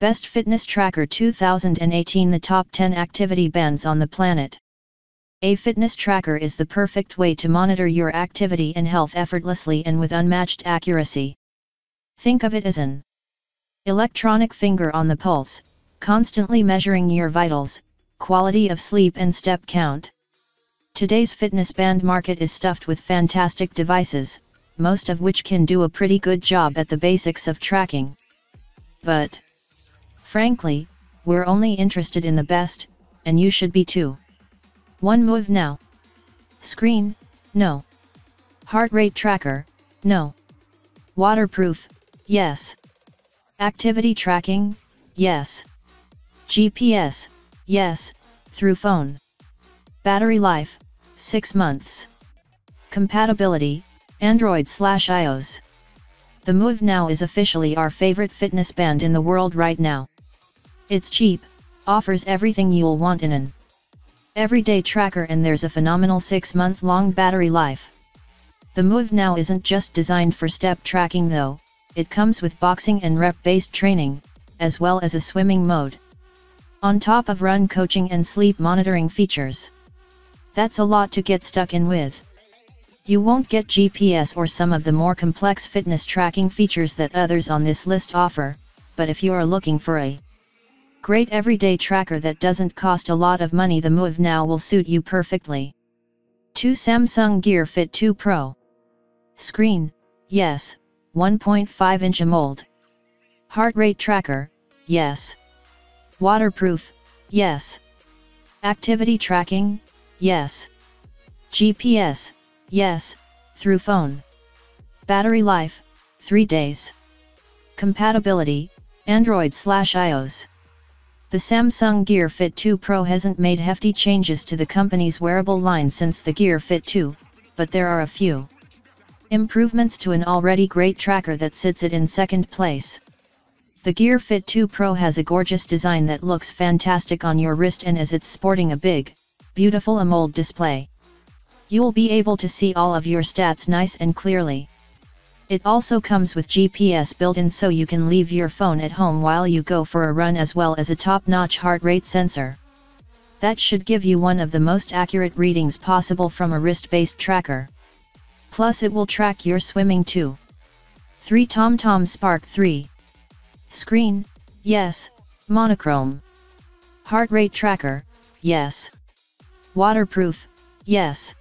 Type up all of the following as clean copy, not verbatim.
Best Fitness Tracker 2018, the top 10 activity bands on the planet. A fitness tracker is the perfect way to monitor your activity and health effortlessly and with unmatched accuracy. Think of it as an electronic finger on the pulse, constantly measuring your vitals, quality of sleep and step count. Today's fitness band market is stuffed with fantastic devices, most of which can do a pretty good job at the basics of tracking. But, frankly, we're only interested in the best, and you should be too. 1. Moov Now. Screen, no. Heart rate tracker, no. Waterproof, yes. Activity tracking, yes. GPS, yes, through phone. Battery life, 6 months. Compatibility, Android/iOS. The Moov Now is officially our favorite fitness band in the world right now. It's cheap, offers everything you'll want in an everyday tracker, and there's a phenomenal 6-month-long battery life. The Moov Now isn't just designed for step tracking though, it comes with boxing and rep-based training, as well as a swimming mode. On top of run coaching and sleep monitoring features. That's a lot to get stuck in with. You won't get GPS or some of the more complex fitness tracking features that others on this list offer, but if you are looking for a great everyday tracker that doesn't cost a lot of money, the Moov Now will suit you perfectly. 2. Samsung Gear Fit 2 Pro. Screen, yes, 1.5-inch AMOLED. Heart rate tracker, yes. Waterproof, yes. Activity tracking, yes. GPS, yes, through phone. Battery life, 3 days. Compatibility, Android/iOS. The Samsung Gear Fit 2 Pro hasn't made hefty changes to the company's wearable line since the Gear Fit 2, but there are a few improvements to an already great tracker that sits it in second place. The Gear Fit 2 Pro has a gorgeous design that looks fantastic on your wrist, and as it's sporting a big, beautiful AMOLED display, you'll be able to see all of your stats nice and clearly. It also comes with GPS built-in, so you can leave your phone at home while you go for a run, as well as a top-notch heart rate sensor. That should give you one of the most accurate readings possible from a wrist-based tracker. Plus it will track your swimming too. 3. TomTom Spark 3. Screen, yes, monochrome. Heart rate tracker, yes. Waterproof, yes.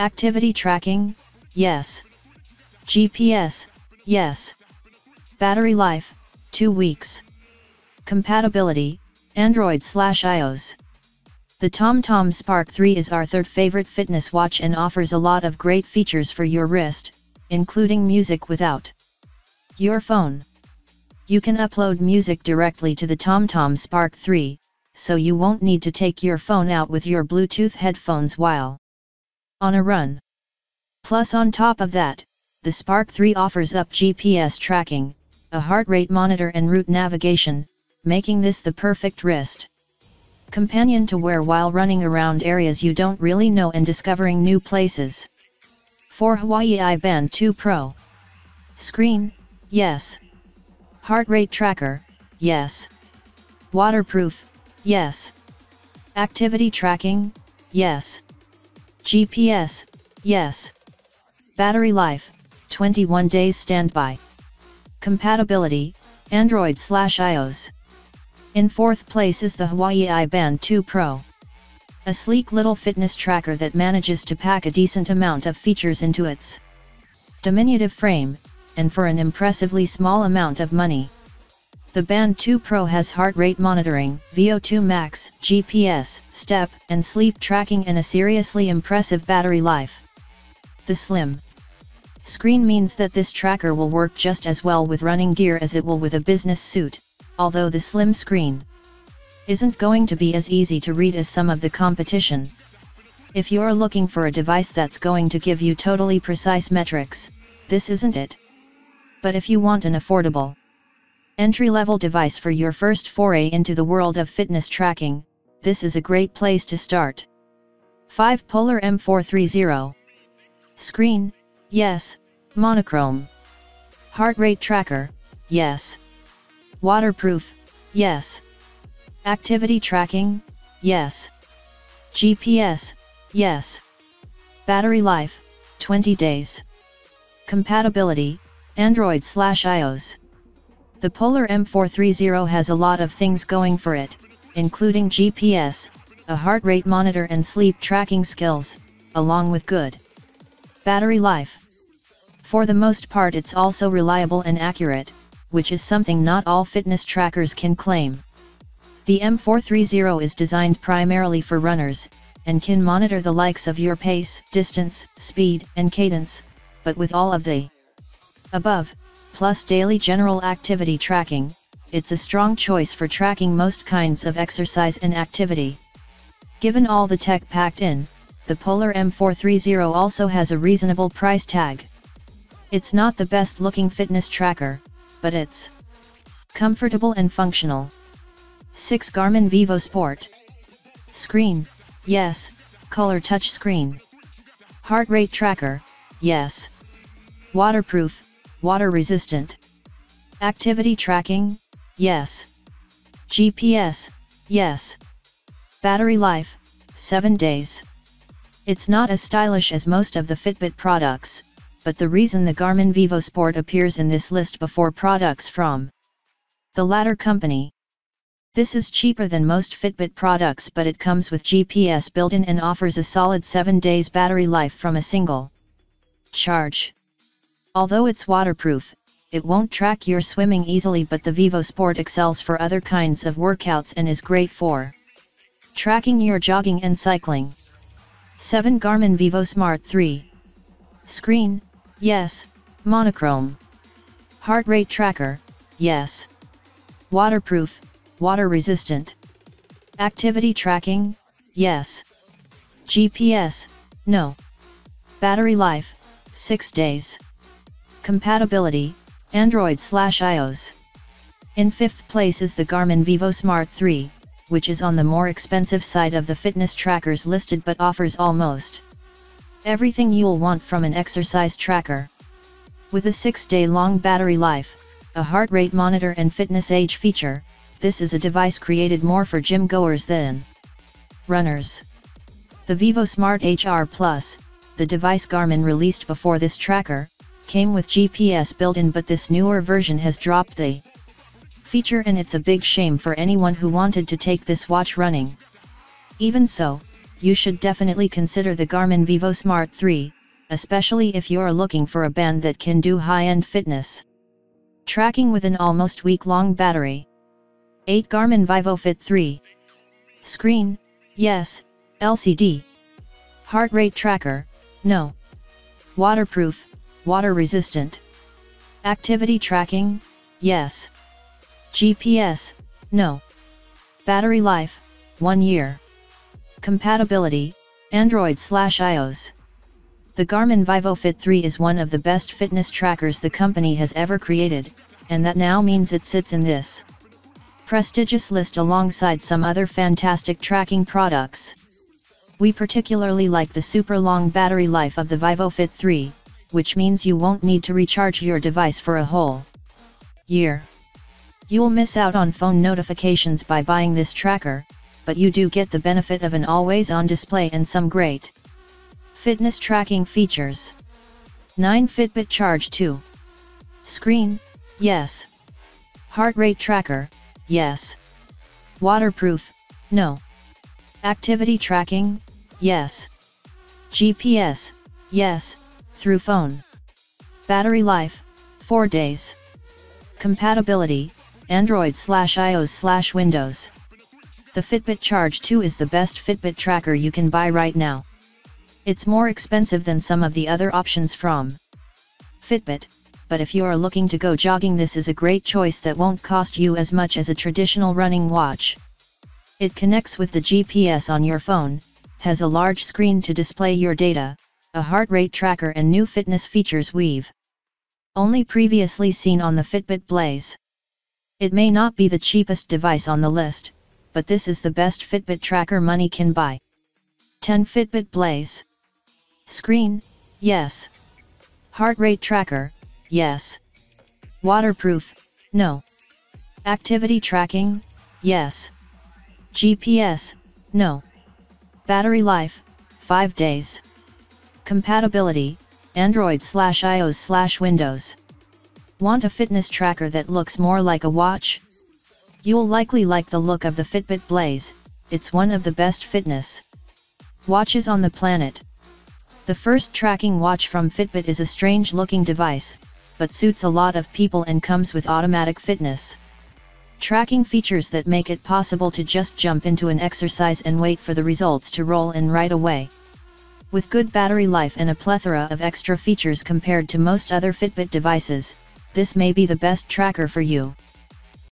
Activity tracking, yes. GPS, yes. Battery life, 2 weeks. Compatibility, Android/iOS. The TomTom Spark 3 is our third favorite fitness watch and offers a lot of great features for your wrist, including music without your phone. You can upload music directly to the TomTom Spark 3, so you won't need to take your phone out with your Bluetooth headphones while on a run. Plus on top of that, the Spark 3 offers up GPS tracking, a heart rate monitor and route navigation, making this the perfect wrist companion to wear while running around areas you don't really know and discovering new places. 4. Huawei Band 2 Pro. Screen, yes. Heart rate tracker, yes. Waterproof, yes. Activity tracking, yes. GPS, yes. Battery life, 21 days standby. Compatibility, Android/iOS. In fourth place is the Huawei Band 2 Pro. A sleek little fitness tracker that manages to pack a decent amount of features into its diminutive frame, and for an impressively small amount of money. The Band 2 Pro has heart rate monitoring, VO2 max, GPS, step, and sleep tracking, and a seriously impressive battery life. The slim screen means that this tracker will work just as well with running gear as it will with a business suit, although the slim screen isn't going to be as easy to read as some of the competition. If you're looking for a device that's going to give you totally precise metrics, this isn't it. But if you want an affordable entry-level device for your first foray into the world of fitness tracking, this is a great place to start. 5. Polar M430. Screen, yes, monochrome. Heart rate tracker, yes. Waterproof, yes. Activity tracking, yes. GPS, yes. Battery life, 20 days. Compatibility, Android/iOS. The Polar M430 has a lot of things going for it, including GPS, a heart rate monitor and sleep tracking skills, along with good battery life. For the most part it's also reliable and accurate, which is something not all fitness trackers can claim. The M430 is designed primarily for runners, and can monitor the likes of your pace, distance, speed, and cadence, but with all of the above, plus daily general activity tracking, it's a strong choice for tracking most kinds of exercise and activity. Given all the tech packed in, the Polar M430 also has a reasonable price tag. It's not the best looking fitness tracker, but it's comfortable and functional. 6. Garmin Vívosport. Screen, yes. Color touchscreen. Heart rate tracker, yes. Waterproof, water resistant. Activity tracking, yes. GPS, yes. Battery life, 7 days. It's not as stylish as most of the Fitbit products, but the reason the Garmin Vívosport appears in this list before products from the latter company. This is cheaper than most Fitbit products, but it comes with GPS built-in and offers a solid 7 days battery life from a single charge. Although it's waterproof, it won't track your swimming easily, but the Vívosport excels for other kinds of workouts and is great for tracking your jogging and cycling. 7. Garmin Vívosmart 3. Screen, yes. Monochrome. Heart rate tracker, yes. Waterproof, water resistant. Activity tracking, yes. GPS, no. Battery life, 6 days. Compatibility, Android/iOS. In 5th place is the Garmin Vívosmart 3, which is on the more expensive side of the fitness trackers listed, but offers almost everything you'll want from an exercise tracker. With a 6-day-long battery life, a heart rate monitor and fitness age feature, this is a device created more for gym goers than runners. The Vívosmart HR Plus, the device Garmin released before this tracker, came with GPS built-in, but this newer version has dropped the feature, and it's a big shame for anyone who wanted to take this watch running. Even so, you should definitely consider the Garmin Vívosmart 3, especially if you're looking for a band that can do high-end fitness tracking with an almost week-long battery. 8. Garmin Vívofit 3. Screen, yes. LCD. Heart rate tracker, no. Waterproof, water resistant. Activity tracking, yes. GPS, no. Battery life, 1 year. Compatibility, Android/iOS. The Garmin Vívofit 3 is one of the best fitness trackers the company has ever created, and that now means it sits in this prestigious list alongside some other fantastic tracking products. We particularly like the super long battery life of the Vívofit 3, which means you won't need to recharge your device for a whole year. You'll miss out on phone notifications by buying this tracker, but you do get the benefit of an always-on display and some great fitness tracking features. 9. Fitbit Charge 2. Screen, yes. Heart rate tracker, yes. Waterproof, no. Activity tracking, yes. GPS, yes, through phone. Battery life, 4 days. Compatibility, Android/iOS/Windows. The Fitbit Charge 2 is the best Fitbit tracker you can buy right now. It's more expensive than some of the other options from Fitbit, but if you are looking to go jogging, this is a great choice that won't cost you as much as a traditional running watch. It connects with the GPS on your phone, has a large screen to display your data, a heart rate tracker and new fitness features we've only previously seen on the Fitbit Blaze. It may not be the cheapest device on the list, but this is the best Fitbit tracker money can buy. 10. Fitbit Blaze. Screen, yes. Heart rate tracker, yes. Waterproof, no. Activity tracking, yes. GPS, no. Battery life, 5 days. Compatibility, Android/iOS/Windows. Want a fitness tracker that looks more like a watch? You'll likely like the look of the Fitbit Blaze, it's one of the best fitness watches on the planet. The first tracking watch from Fitbit is a strange-looking device, but suits a lot of people and comes with automatic fitness tracking features that make it possible to just jump into an exercise and wait for the results to roll in right away. With good battery life and a plethora of extra features compared to most other Fitbit devices, this may be the best tracker for you.